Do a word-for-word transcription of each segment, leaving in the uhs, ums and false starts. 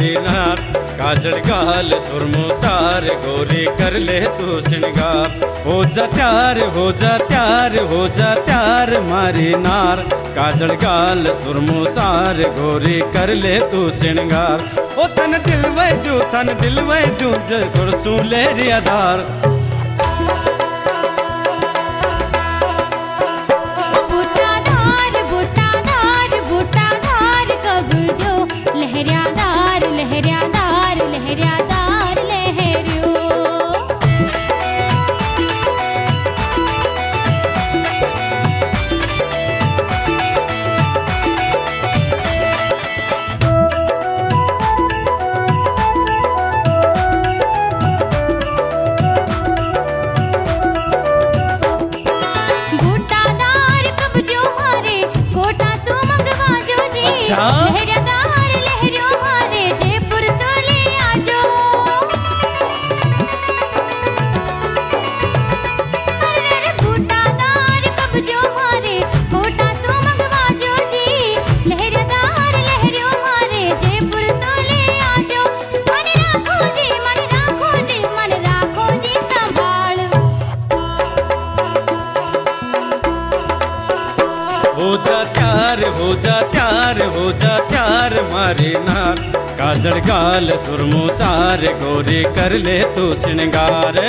नाथ काजल काल सुरमुसार गोरी कर ले तू श्रृंगार। हो जा प्यार हो जा प्यार हो जा प्यार मारी नार काजल काल सुरमुसार गोरी कर ले तू श्रृंगार। ओ तन दिल वैजू तन दिल वैजू जर सू ले रियादार। लहरियादार लहरियों मारे जयपुर तो ले आजो। अरे बूटादार कब्जो मारे कोटा तो मंगवाजो जी। लहरियादार लहरियों मारे जयपुर तो ले आजो। मन राखो जी मन राखो जी मन राखो जी संभाल। हो जा प्यार हो जा प्यार हो जा प्यार मारी नार काजल काल सुरमुसार गोरी कर ले तू श्रृंगार।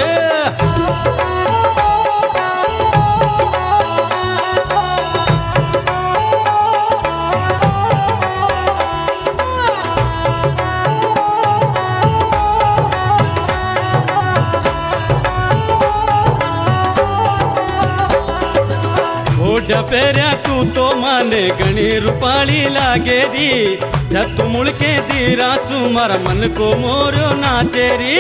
डपेरिया तू तो माने गणी रूपाली लागेरी। जब तू मुड़के दीरा सू मारा मन को मोरो नाचेरी।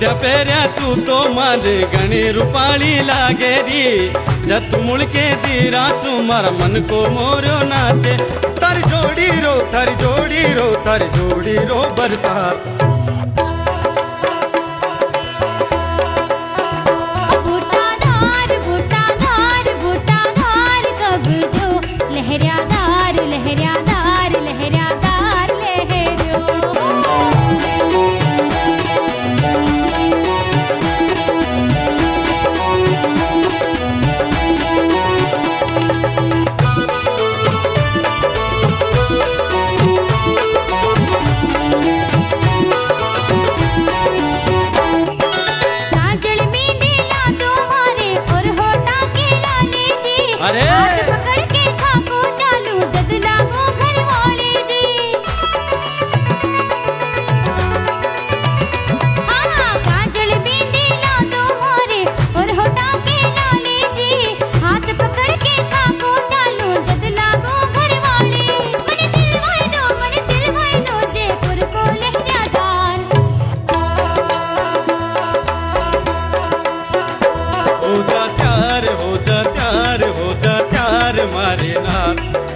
डपेरिया तू तो माने गणी रूपाली लागेरी। जब तू मुड़के दीरा सू मारा मन को मोरो नाचे। तर जोड़ी रो तर जोड़ी रो तर जोड़ी रो बरसात।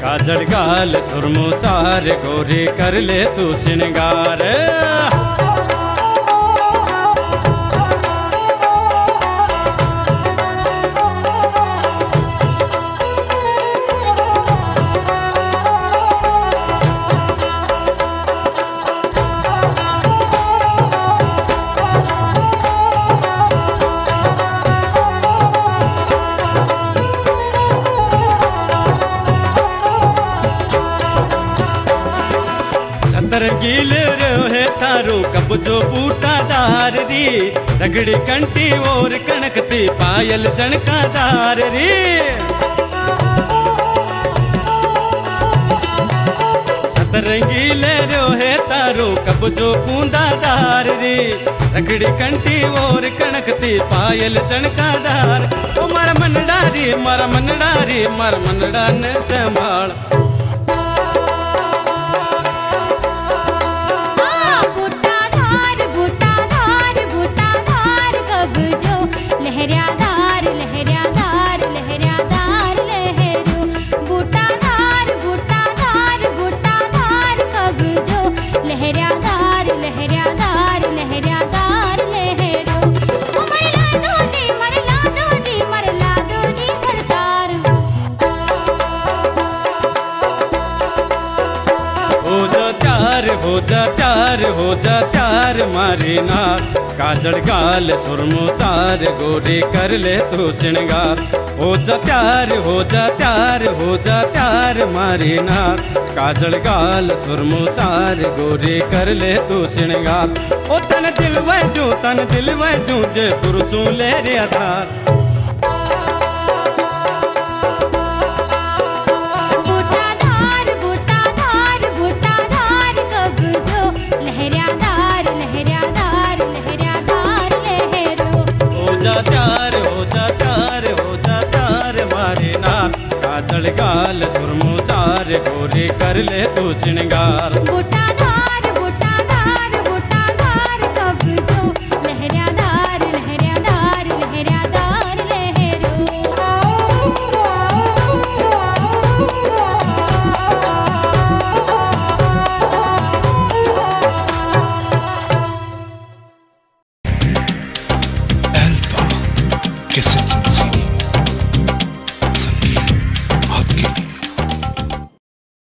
काजल काल सुरमुसार गोरी कर ले तू श्रृंगार। गिल रोहे थारो कब्जो बूटादार री। रगड़ी कंटी और कणकती पायल जणकादार री। सतरंगी ले रोहे तारो कब्जो कूदादार री। रगड़ी कंटी और कणकती पायल जणकादार। ओ मारा मनड़ा रे मारा मनड़ा रे मारा मनड़ा ने संभाल। हो जा प्यार, हो जा प्यार मारे नाथ। काजल गाल सुरमुसार, गोरे कर ले तू श्रृंगार। हो जा प्यार, हो जा प्यार, हो जा प्यार मारे नाथ। काजल गाल सुरमुसार, गोरे कर ले तू श्रृंगार। ओ तन दिल वै दूं, तन दिल वै दूं, जे पुरुषों ले रे आधार। काजल गाल सुरमुसार, गोरे कर ले तू श्रृंगार। बूटाधार बूटाधार बूटाधार कब्जो, लहराधार लहराधार लहराधार लहरो। अल्फा किस